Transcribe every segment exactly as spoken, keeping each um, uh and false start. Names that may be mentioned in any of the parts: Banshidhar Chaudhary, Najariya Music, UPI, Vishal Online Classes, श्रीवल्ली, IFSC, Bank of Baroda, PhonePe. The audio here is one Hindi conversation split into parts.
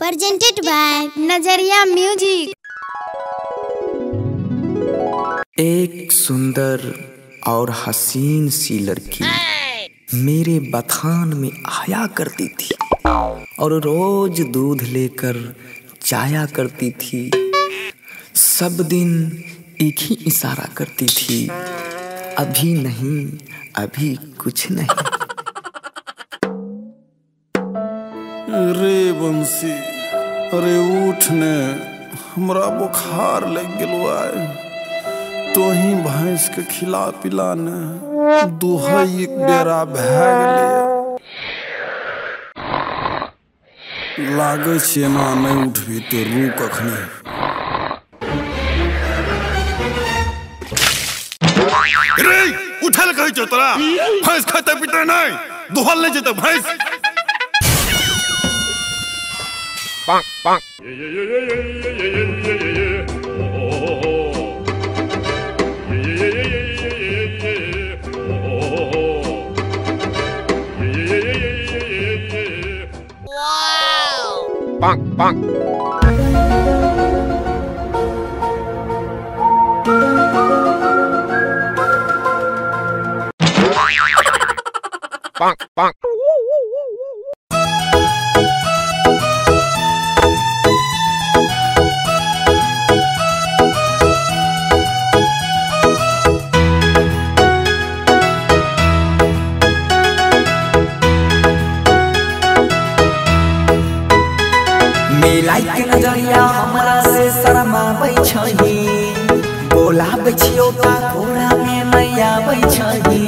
Presented by नजरिया म्यूजिक। एक सुंदर और हसीन सी लड़की मेरे बथान में आया करती थी और रोज दूध लेकर जाया करती थी। सब दिन एक ही इशारा करती थी, अभी नहीं, अभी कुछ नहीं। अरे बंसी, अरे उठ ने, हमरा बुखार लग गलो आए। तो ही भैंस के खिला पिला ने, दूहा एक बेरा भाग ले। लागे छे ना नहीं उठबी तो रू कखनी। रे उठल कहै छ तोरा, भैंस खाते पीते नहीं, दूहल ले जेते भैंस। पांक, पांक। वाव। पांक, पांक। पांक, पांक। मेलाई के नजरिया हमरा से शरमाबै छही, बोलाबै छियो त कोरा में नै आबै छही।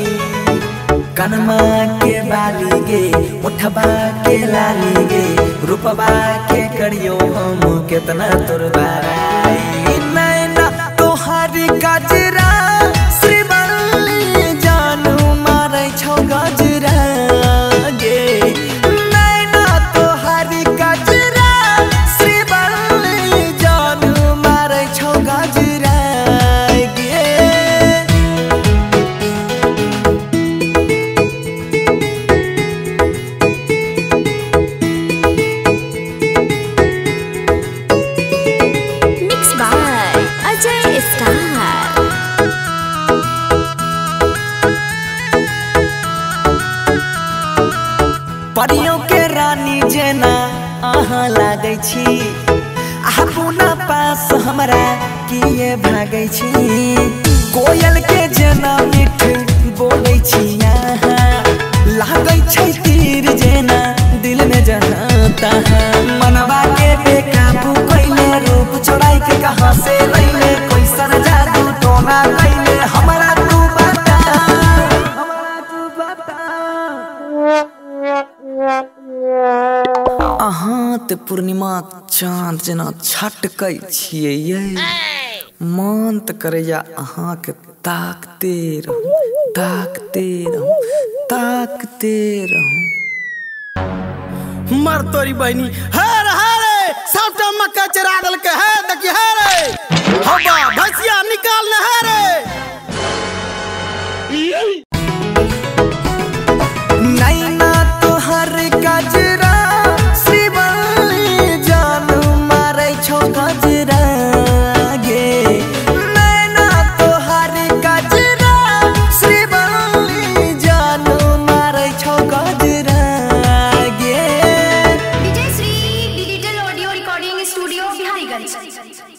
कनमा के बाली गे, उठबा के लाली गे, रूपबा के करियो हम केतना तोर बाराई। नैना तोहारी गजरा श्रीवल्ली जानू मारै छौ गजरा गे। नैना तोहारी गजरा परियों के रानी जेना अहाँ लागे छी, अपना पास हमरा किए भागे छी। कोयल के जेना मीठ बोले छी यहाँ, लागे छै तीर जेना दिल में जहाँ तहाँ। मनवा के बेकाबू कैले, रूप चोराई के कहाँ से लैले, कैसन जादू टोना कैले हमरा तू बता, हमरा तू बता। अहाँ ते पूर्णिमा चाँद जेना छटकै छियै ये, मान त करैया अहाँ के ताकते रहूं, ताकते रहूं, ताकते रहूं। मर तोरी बहनी, हर हरे सबटा मक्का चरा देलकै है, देखी हरे हवा भैंसिया निकालने हरे। नैना तोहर गजरा